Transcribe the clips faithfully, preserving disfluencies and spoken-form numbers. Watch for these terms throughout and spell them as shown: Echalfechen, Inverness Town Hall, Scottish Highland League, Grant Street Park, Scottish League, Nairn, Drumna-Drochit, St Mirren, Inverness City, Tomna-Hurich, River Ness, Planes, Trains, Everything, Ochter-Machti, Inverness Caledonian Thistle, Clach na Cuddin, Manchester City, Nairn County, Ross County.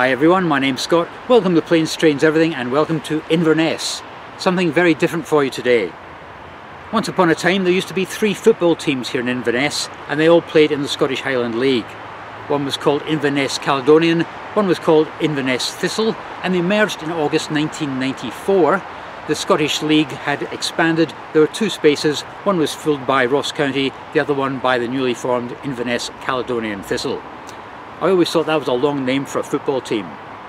Hi everyone, my name's Scott. Welcome to Planes, Trains, Everything, and welcome to Inverness. Something very different for you today. Once upon a time there used to be three football teams here in Inverness, and they all played in the Scottish Highland League. One was called Inverness Caledonian, one was called Inverness Thistle, and they merged in August nineteen ninety-four. The Scottish League had expanded. There were two spaces, one was filled by Ross County, the other one by the newly formed Inverness Caledonian Thistle. I always thought that was a long name for a football team.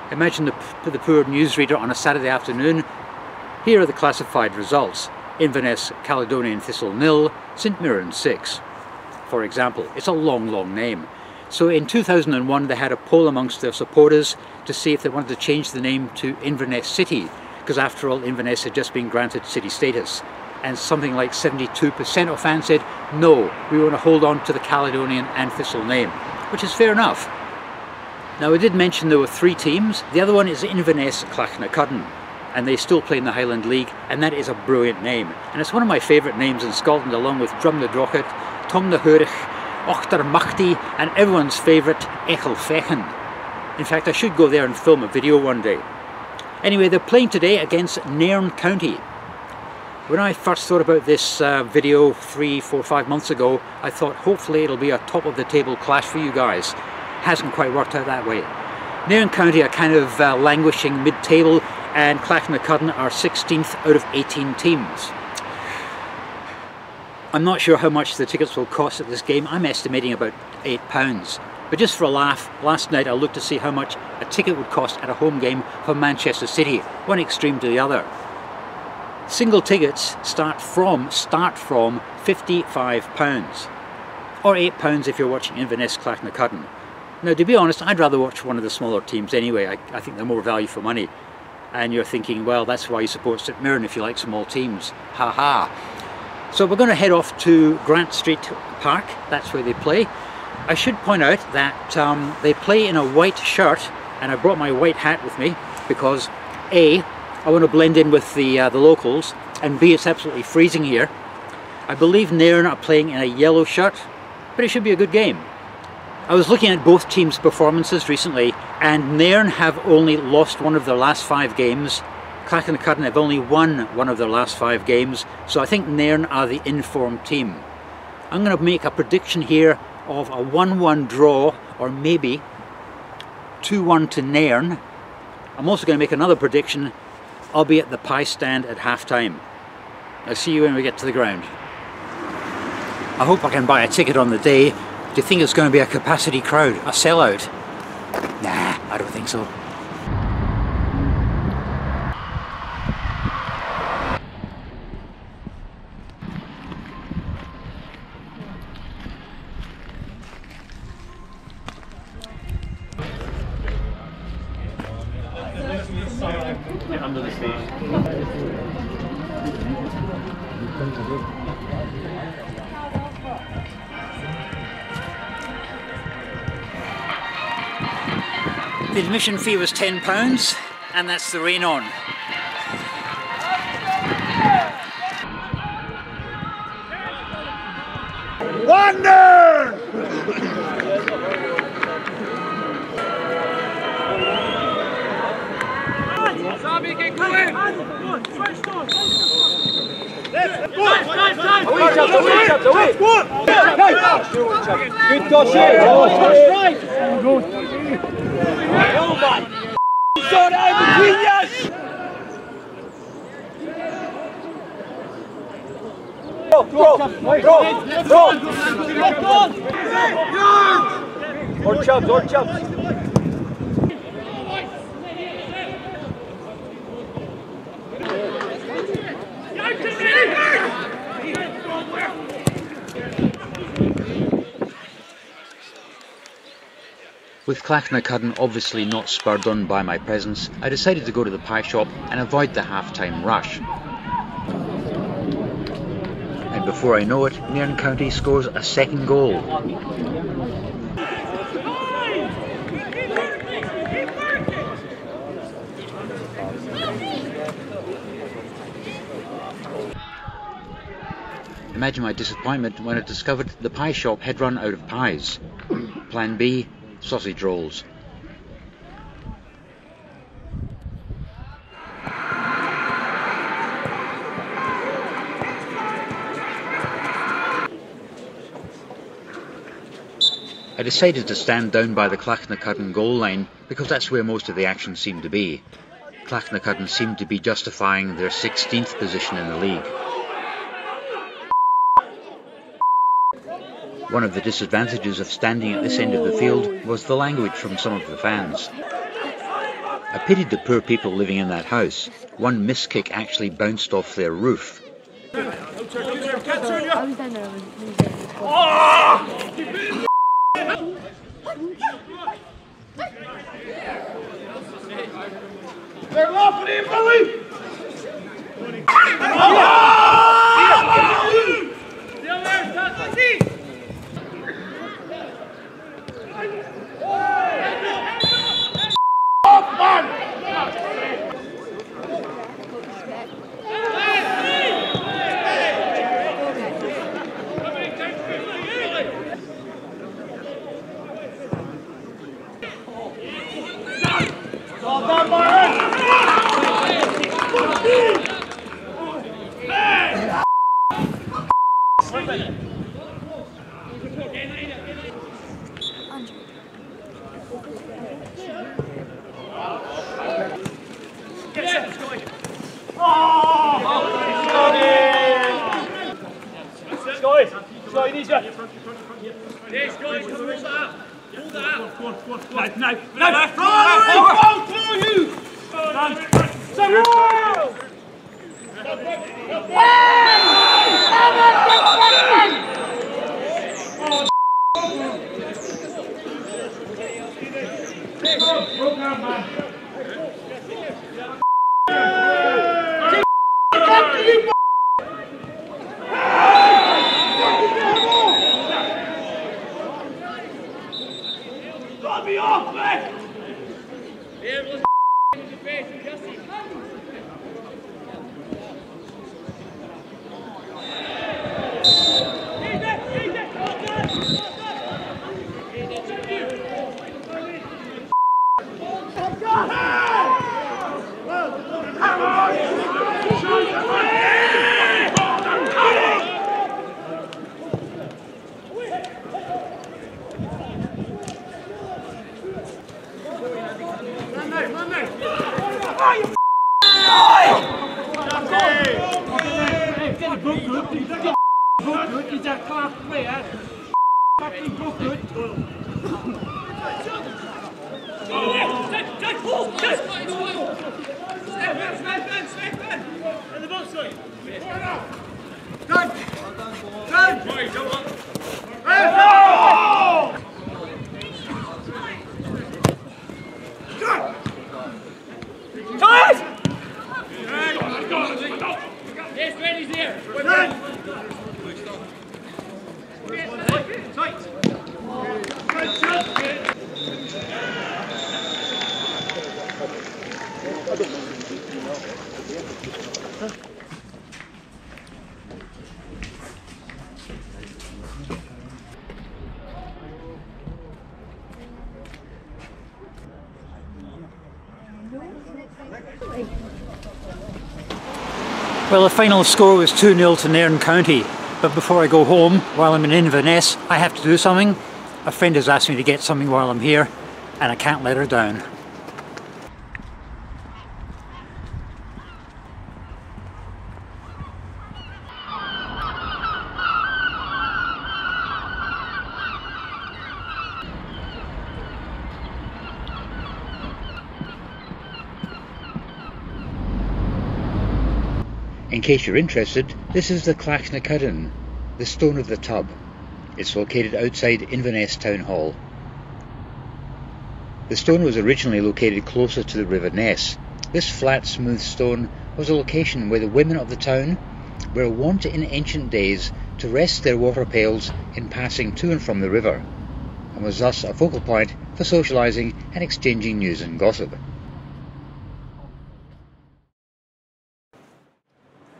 Imagine the, the poor newsreader on a Saturday afternoon. Here are the classified results. Inverness Caledonian Thistle nil, St Mirren six. For example, it's a long, long name. So in two thousand and one they had a poll amongst their supporters to see if they wanted to change the name to Inverness City, because after all Inverness had just been granted city status. And something like seventy-two percent of fans said, no, we want to hold on to the Caledonian and Thistle name, which is fair enough. Now I did mention there were three teams. The other one is Inverness Clach na Cuddin, and they still play in the Highland League, and that is a brilliant name. And it's one of my favourite names in Scotland, along with Drumna-Drochit, Tomna-Hurich, Ochter-Machti, and everyone's favourite Echalfechen. In fact, I should go there and film a video one day. Anyway, they're playing today against Nairn County. When I first thought about this uh, video three, four, five months ago, I thought hopefully it'll be a top of the table clash for you guys. Hasn't quite worked out that way. Nairn County are kind of uh, languishing mid-table, and Clach na Cuddin are sixteenth out of eighteen teams. I'm not sure how much the tickets will cost at this game. I'm estimating about eight pounds. But just for a laugh, last night I looked to see how much a ticket would cost at a home game for Manchester City, one extreme to the other. Single tickets start from, start from fifty-five pounds. Or eight pounds if you're watching Inverness Clach na Cuddin. Now, to be honest, I'd rather watch one of the smaller teams anyway. I, I think they're more value for money. And you're thinking, well, that's why you support St Mirren if you like small teams. Ha ha. So we're going to head off to Grant Street Park. That's where they play. I should point out that um, they play in a white shirt, and I brought my white hat with me because A, I want to blend in with the, uh, the locals, and B, it's absolutely freezing here. I believe Nairn are playing in a yellow shirt, but it should be a good game. I was looking at both teams' performances recently, and Nairn have only lost one of their last five games. Clach na Cuddin have only won one of their last five games, so I think Nairn are the informed team. I'm going to make a prediction here of a one one draw, or maybe two one to Nairn. I'm also going to make another prediction. I'll be at the pie stand at half time. I'll see you when we get to the ground. I hope I can buy a ticket on the day. Do you think it's going to be a capacity crowd, a sellout? Nah, I don't think so. The admission fee was ten pounds, and that's the rain on. Wonder! Good gosh, good. Oh my! Sort out between us! Bro, bro, bro, bro! Or chubs, or chubs! With Clach na Cuddin obviously not spurred on by my presence, I decided to go to the pie shop and avoid the half-time rush. And before I know it, Nairn County scores a second goal. Imagine my disappointment when I discovered the pie shop had run out of pies. Plan B: sausage rolls. I decided to stand down by the Clach na Cuddin goal line because that's where most of the action seemed to be. Clach na Cuddin seemed to be justifying their sixteenth position in the league. One of the disadvantages of standing at this end of the field was the language from some of the fans. I pitied the poor people living in that house. One miss kick actually bounced off their roof. They're laughing at him, Billy! Well, the final score was two nil to Nairn County, but before I go home, while I'm in Inverness, I have to do something. A friend has asked me to get something while I'm here, and I can't let her down. In case you're interested, this is the Clach na Cuddin, the Stone of the Tub. It's located outside Inverness Town Hall. The stone was originally located closer to the River Ness. This flat, smooth stone was a location where the women of the town were wont in ancient days to rest their water pails in passing to and from the river, and was thus a focal point for socialising and exchanging news and gossip.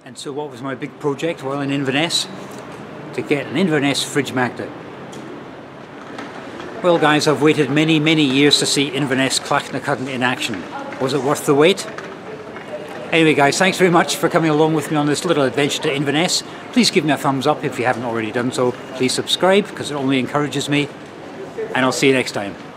And so what was my big project while in Inverness? To get an Inverness Fridge Magnet. Well guys, I've waited many, many years to see Inverness Clach na Cuddin in action. Was it worth the wait? Anyway guys, thanks very much for coming along with me on this little adventure to Inverness. Please give me a thumbs up if you haven't already done so. Please subscribe, because it only encourages me. and I'll see you next time.